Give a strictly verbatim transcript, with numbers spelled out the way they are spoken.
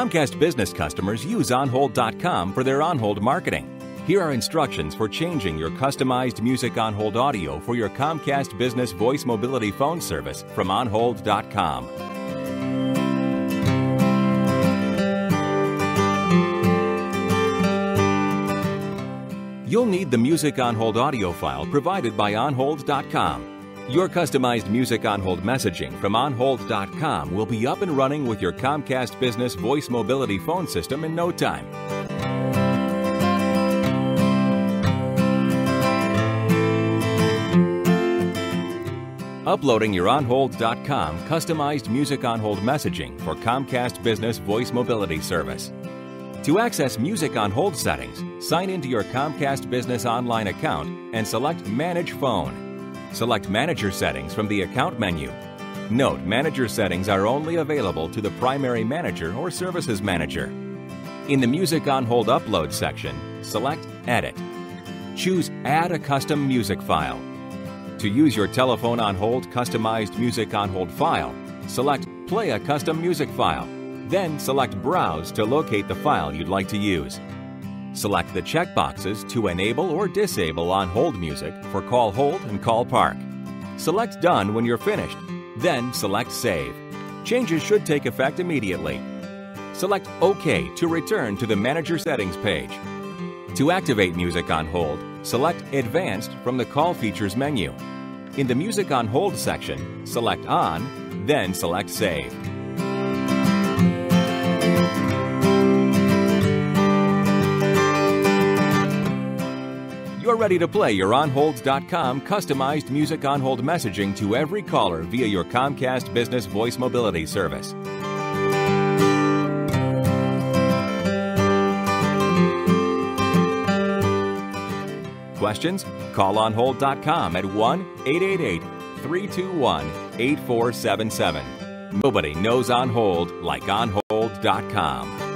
Comcast Business customers use on hold dot com for their on hold marketing. Here are instructions for changing your customized music on hold audio for your Comcast Business Voice Mobility phone service from on hold dot com. You'll need the Music on hold audio file provided by on hold dot com. Your customized Music on hold messaging from on hold dot com will be up and running with your Comcast Business Voice Mobility phone system in no time. Uploading your on hold dot com customized Music on hold messaging for Comcast Business Voice Mobility service. To access Music on hold settings, sign into your Comcast Business Online account and select Manage Phone. Select Manager Settings from the Account menu. Note, Manager Settings are only available to the Primary Manager or Services Manager. In the Music on hold Upload section, select Edit. Choose Add a Custom Music File. To use your telephone on hold customized Music on hold file, select Play a Custom Music File. Then select Browse to locate the file you'd like to use. Select the checkboxes to enable or disable on hold music for Call Hold and Call Park. Select Done when you're finished, then select Save. Changes should take effect immediately. Select OK to return to the Manager Settings page. To activate Music on hold, select Advanced from the Call Features menu. In the Music on hold section, select On, then select Save. You're ready to play your on hold dot com customized Music on hold messaging to every caller via your Comcast Business Voice Mobility service. Questions? Call on hold dot com at one eight eight eight, three two one, eight four seven seven. Nobody knows on hold like on hold dot com.